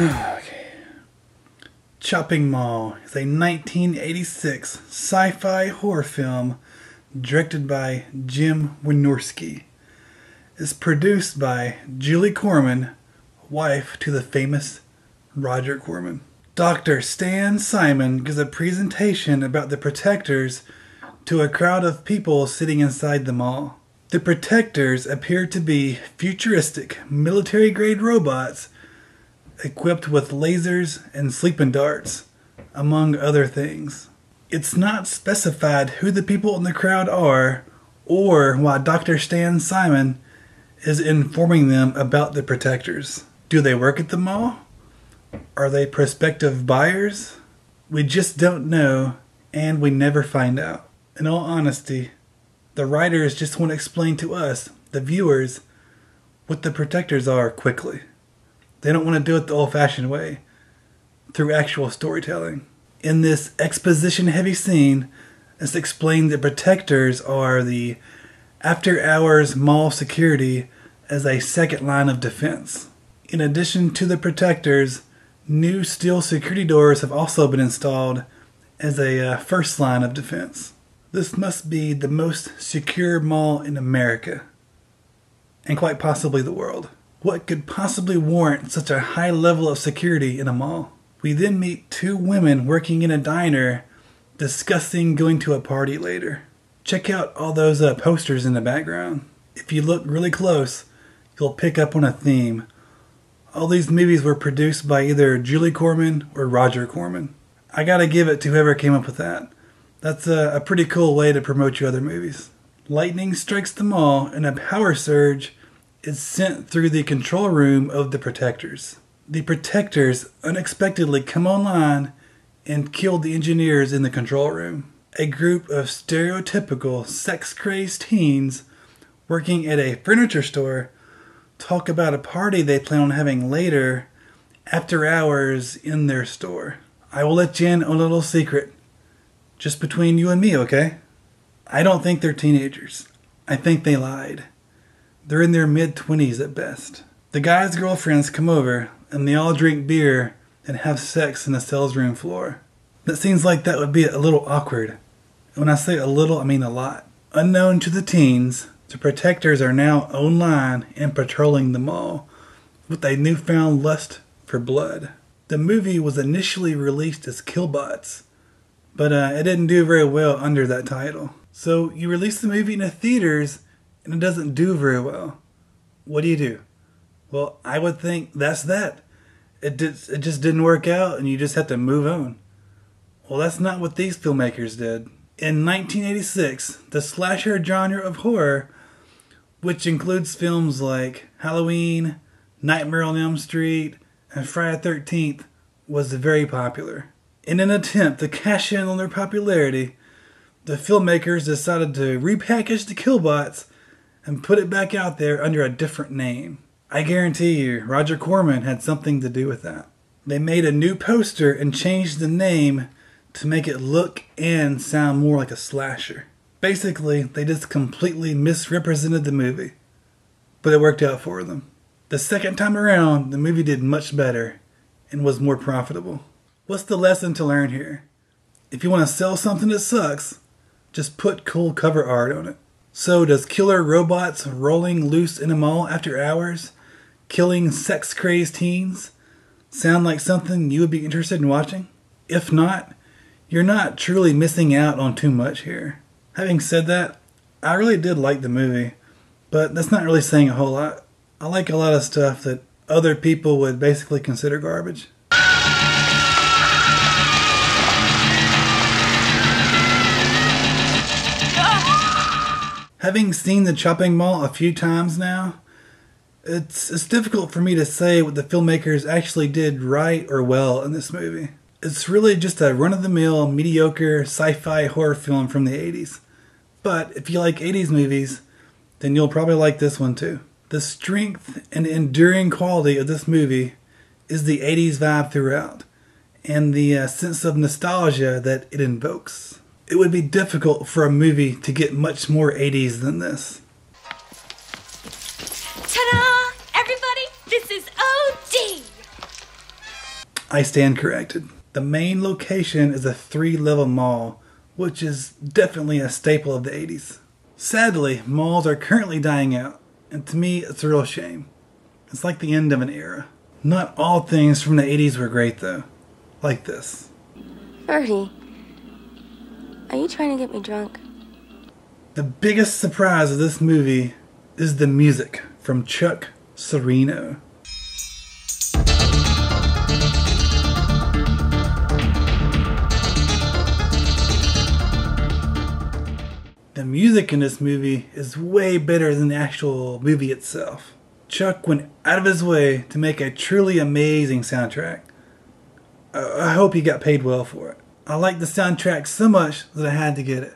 Okay. Chopping Mall is a 1986 sci-fi horror film directed by Jim Wynorski. It's produced by Julie Corman, wife to the famous Roger Corman. Dr. Stan Simon gives a presentation about the Protectors to a crowd of people sitting inside the mall. The Protectors appear to be futuristic, military-grade robots equipped with lasers and sleeping darts, among other things. It's not specified who the people in the crowd are or why Dr. Stan Simon is informing them about the Protectors. Do they work at the mall? Are they prospective buyers? We just don't know, and we never find out. In all honesty, the writers just want to explain to us, the viewers, what the Protectors are quickly. They don't want to do it the old-fashioned way, through actual storytelling. In this exposition-heavy scene, it's explained that Protectors are the after-hours mall security as a second line of defense. In addition to the Protectors, new steel security doors have also been installed as a first line of defense. This must be the most secure mall in America, and quite possibly the world. What could possibly warrant such a high level of security in a mall? We then meet two women working in a diner discussing going to a party later. Check out all those posters in the background. If you look really close, you'll pick up on a theme. All these movies were produced by either Julie Corman or Roger Corman. I gotta give it to whoever came up with that. That's a pretty cool way to promote your other movies. Lightning strikes the mall and a power surge is sent through the control room of the Protectors. The Protectors unexpectedly come online and kill the engineers in the control room. A group of stereotypical sex-crazed teens working at a furniture store talk about a party they plan on having later, after hours, in their store. I will let you in on a little secret, just between you and me, okay? I don't think they're teenagers. I think they lied. They're in their mid-20s at best. The guys' girlfriends come over, and they all drink beer and have sex in the sales room floor. That seems like that would be a little awkward. When I say a little, I mean a lot. Unknown to the teens, the Protectors are now online and patrolling the mall with a newfound lust for blood. The movie was initially released as Killbots, but it didn't do very well under that title. So you release the movie in the theaters, and it doesn't do very well. What do? Well, I would think that's that. It just didn't work out, and you just have to move on. Well, that's not what these filmmakers did. In 1986, the slasher genre of horror, which includes films like Halloween, Nightmare on Elm Street, and Friday the 13th, was very popular. In an attempt to cash in on their popularity, the filmmakers decided to repackage the Killbots and put it back out there under a different name. I guarantee you, Roger Corman had something to do with that. They made a new poster and changed the name to make it look and sound more like a slasher. Basically, they just completely misrepresented the movie, but it worked out for them. The second time around, the movie did much better and was more profitable. What's the lesson to learn here? If you want to sell something that sucks, just put cool cover art on it. So does killer robots rolling loose in a mall after hours, killing sex-crazed teens, sound like something you would be interested in watching? If not, you're not truly missing out on too much here. Having said that, I really did like the movie, but that's not really saying a whole lot. I like a lot of stuff that other people would basically consider garbage. Having seen the Chopping Mall a few times now, it's difficult for me to say what the filmmakers actually did right or well in this movie. It's really just a run-of-the-mill, mediocre, sci-fi horror film from the 80s. But if you like 80s movies, then you'll probably like this one too. The strength and enduring quality of this movie is the 80s vibe throughout, and the sense of nostalgia that it invokes. It would be difficult for a movie to get much more 80s than this. Ta-da! Everybody, this is O.D. I stand corrected. The main location is a 3-level mall, which is definitely a staple of the 80s. Sadly, malls are currently dying out, and to me, it's a real shame. It's like the end of an era. Not all things from the 80s were great, though. Like this. Ferdy, are you trying to get me drunk? The biggest surprise of this movie is the music from Chuck Sereno. The music in this movie is way better than the actual movie itself. Chuck went out of his way to make a truly amazing soundtrack. I hope he got paid well for it. I liked the soundtrack so much that I had to get it.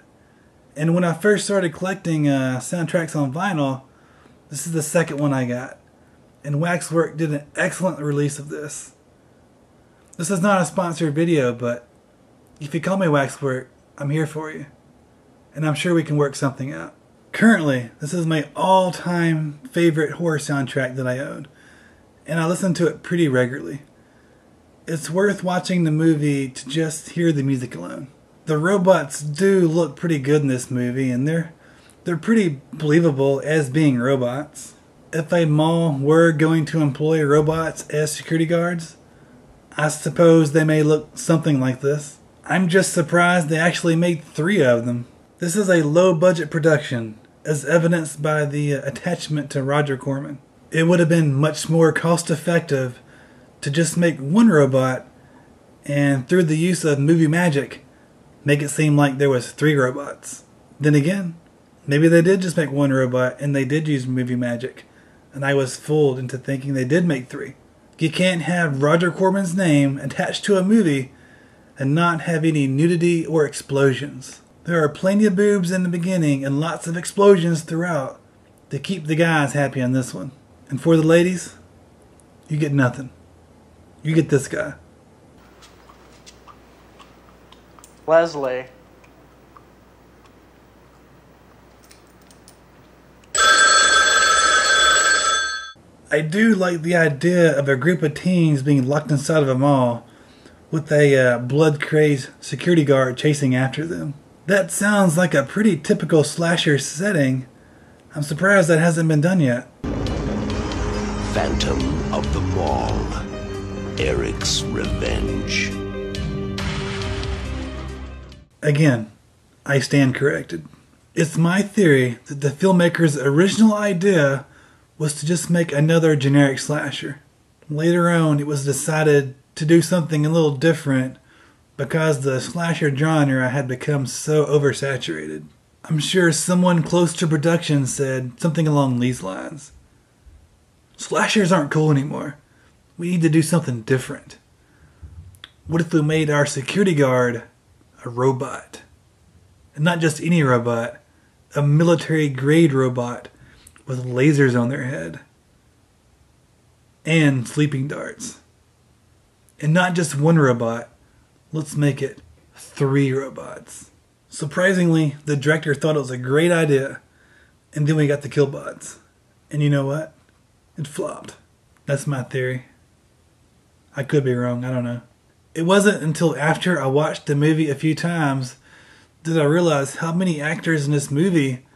And when I first started collecting soundtracks on vinyl, this is the second one I got. And Waxwork did an excellent release of this. This is not a sponsored video, but if you call me Waxwork, I'm here for you. And I'm sure we can work something out. Currently, this is my all-time favorite horror soundtrack that I own. And I listen to it pretty regularly. It's worth watching the movie to just hear the music alone. The robots do look pretty good in this movie, and they're pretty believable as being robots. If a mall were going to employ robots as security guards, I suppose they may look something like this. I'm just surprised they actually made 3 of them. This is a low-budget production, as evidenced by the attachment to Roger Corman. It would have been much more cost-effective to just make 1 robot, and through the use of movie magic, make it seem like there was 3 robots. Then again, maybe they did just make 1 robot, and they did use movie magic, and I was fooled into thinking they did make 3. You can't have Roger Corman's name attached to a movie and not have any nudity or explosions. There are plenty of boobs in the beginning and lots of explosions throughout to keep the guys happy on this one. And for the ladies, you get nothing. You get this guy. Leslie. I do like the idea of a group of teens being locked inside of a mall with a blood-crazed security guard chasing after them. That sounds like a pretty typical slasher setting. I'm surprised that hasn't been done yet. Phantom of the Mall. Eric's Revenge. Again, I stand corrected. It's my theory that the filmmaker's original idea was to just make another generic slasher. Later on, it was decided to do something a little different because the slasher genre had become so oversaturated. I'm sure someone close to production said something along these lines. Slashers aren't cool anymore. We need to do something different. What if we made our security guard a robot? And not just any robot, a military-grade robot with lasers on their head. And sleeping darts. And not just 1 robot, let's make it 3 robots. Surprisingly, the director thought it was a great idea, and then we got the Killbots. And you know what? It flopped. That's my theory. I could be wrong, I don't know. It wasn't until after I watched the movie a few times that I realized how many actors in this movie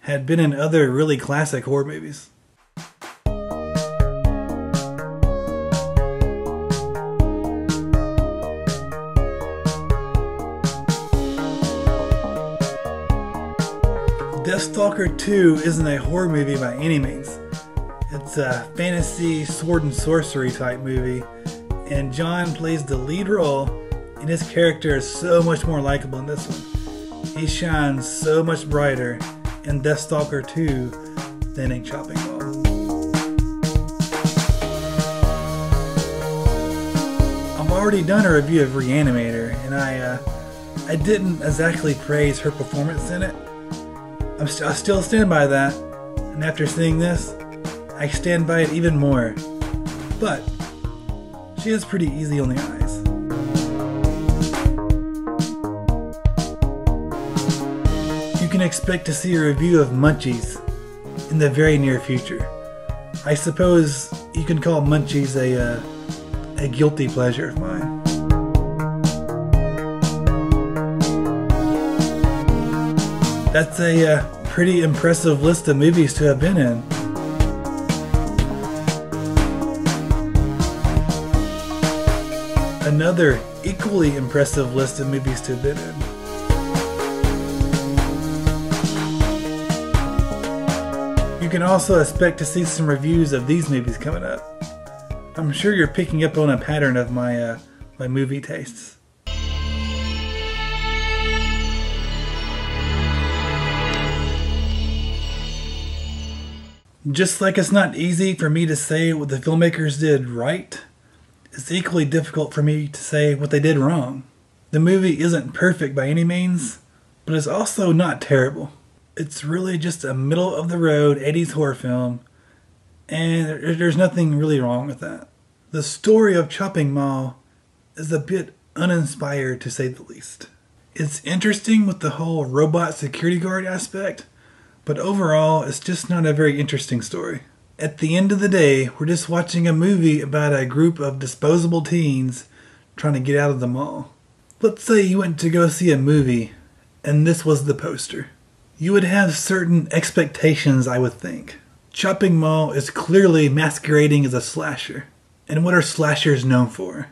had been in other really classic horror movies. Deathstalker 2 isn't a horror movie by any means. It's a fantasy sword and sorcery type movie, and John plays the lead role, and his character is so much more likable in this one. He shines so much brighter in Deathstalker 2 than in Chopping Mall. I've already done a review of Reanimator, and I didn't exactly praise her performance in it. I still stand by that, and after seeing this, I stand by it even more. But she is pretty easy on the eyes. You can expect to see a review of Munchies in the very near future. I suppose you can call Munchies a guilty pleasure of mine. That's a pretty impressive list of movies to have been in. Another equally impressive list of movies to have been in. You can also expect to see some reviews of these movies coming up. I'm sure you're picking up on a pattern of my, my movie tastes. Just like it's not easy for me to say what the filmmakers did right, it's equally difficult for me to say what they did wrong. The movie isn't perfect by any means, but it's also not terrible. It's really just a middle-of-the-road 80s horror film, and there's nothing really wrong with that. The story of Chopping Mall is a bit uninspired, to say the least. It's interesting with the whole robot security guard aspect, but overall, it's just not a very interesting story. At the end of the day, we're just watching a movie about a group of disposable teens trying to get out of the mall. Let's say you went to go see a movie, and this was the poster. You would have certain expectations, I would think. Chopping Mall is clearly masquerading as a slasher. And what are slashers known for?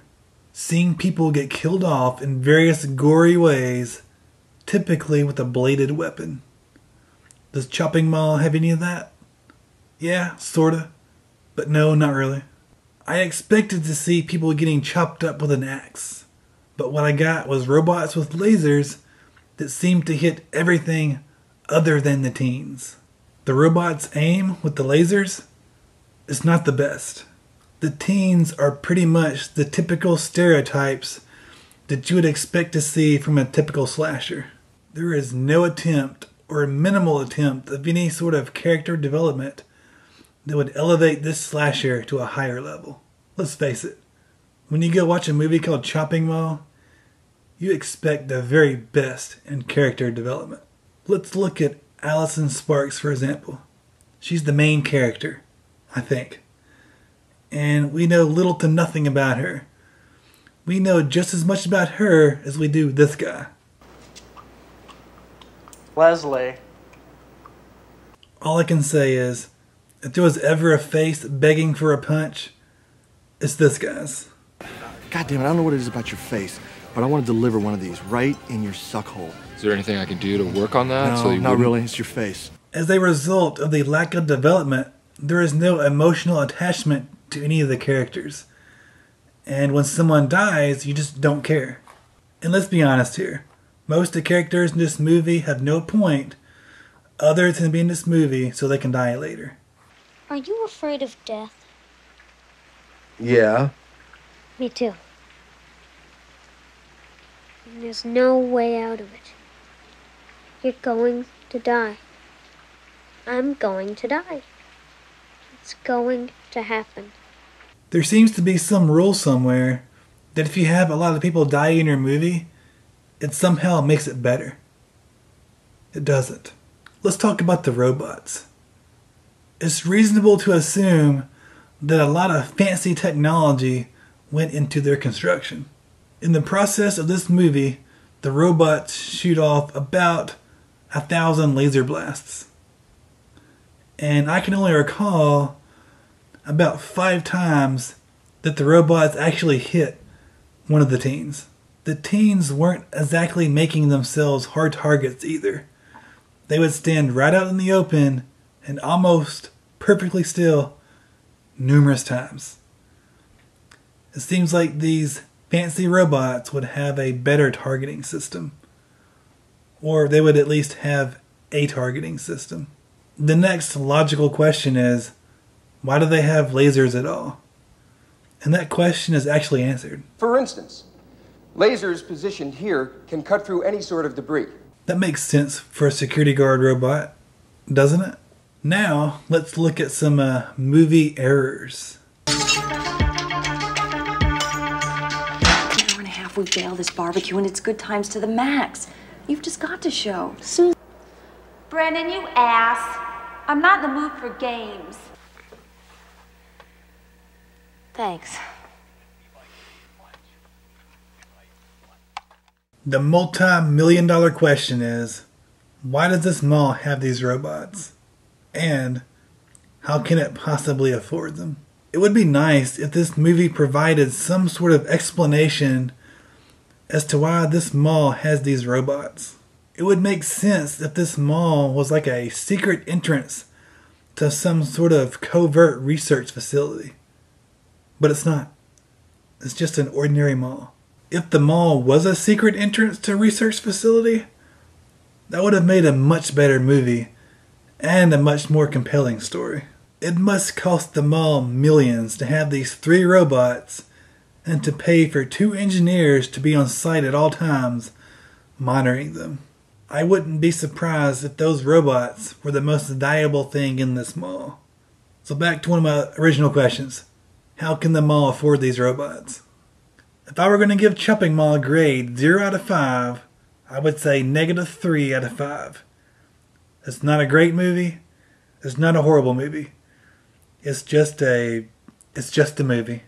Seeing people get killed off in various gory ways, typically with a bladed weapon. Does Chopping Mall have any of that? Yeah, sorta. But no, not really. I expected to see people getting chopped up with an axe. But what I got was robots with lasers that seemed to hit everything other than the teens. The robots' aim with the lasers is not the best. The teens are pretty much the typical stereotypes that you would expect to see from a typical slasher. There is no attempt or minimal attempt of any sort of character development that would elevate this slasher to a higher level. Let's face it, when you go watch a movie called Chopping Mall, you expect the very best in character development. Let's look at Allison Sparks, for example. She's the main character, I think. And we know little to nothing about her. We know just as much about her as we do this guy. Leslie. All I can say is, if there was ever a face begging for a punch, it's this guy's. God damn it, I don't know what it is about your face, but I want to deliver one of these right in your suck hole. Is there anything I can do to work on that? No, not really. It's your face. As a result of the lack of development, there is no emotional attachment to any of the characters. And when someone dies, you just don't care. And let's be honest here. Most of the characters in this movie have no point other than being in this movie so they can die later. Are you afraid of death? Yeah. Me too. There's no way out of it. You're going to die. I'm going to die. It's going to happen. There seems to be some rule somewhere that if you have a lot of people die in your movie, it somehow makes it better. It doesn't. Let's talk about the robots. It's reasonable to assume that a lot of fancy technology went into their construction. In the process of this movie, the robots shoot off about 1,000 laser blasts. And I can only recall about 5 times that the robots actually hit one of the teens. The teens weren't exactly making themselves hard targets either. They would stand right out in the open and almost perfectly still numerous times. It seems like these fancy robots would have a better targeting system. Or they would at least have a targeting system. The next logical question is, why do they have lasers at all? And that question is actually answered. For instance, lasers positioned here can cut through any sort of debris. That makes sense for a security guard robot, doesn't it? Now, let's look at some movie errors. We bail this barbecue and it's good times to the max. You've just got to show. Susan. Brennan, you ass. I'm not in the mood for games. Thanks. The multi-million-dollar question is, why does this mall have these robots? And how can it possibly afford them? It would be nice if this movie provided some sort of explanation as to why this mall has these robots. It would make sense if this mall was like a secret entrance to some sort of covert research facility. But it's not. It's just an ordinary mall. If the mall was a secret entrance to a research facility, that would have made a much better movie and a much more compelling story. It must cost the mall millions to have these 3 robots and to pay for 2 engineers to be on site at all times monitoring them. I wouldn't be surprised if those robots were the most valuable thing in this mall. So back to one of my original questions. How can the mall afford these robots? If I were going to give Chopping Mall a grade 0 out of 5, I would say -3 out of 5. It's not a great movie. It's not a horrible movie. It's just a movie.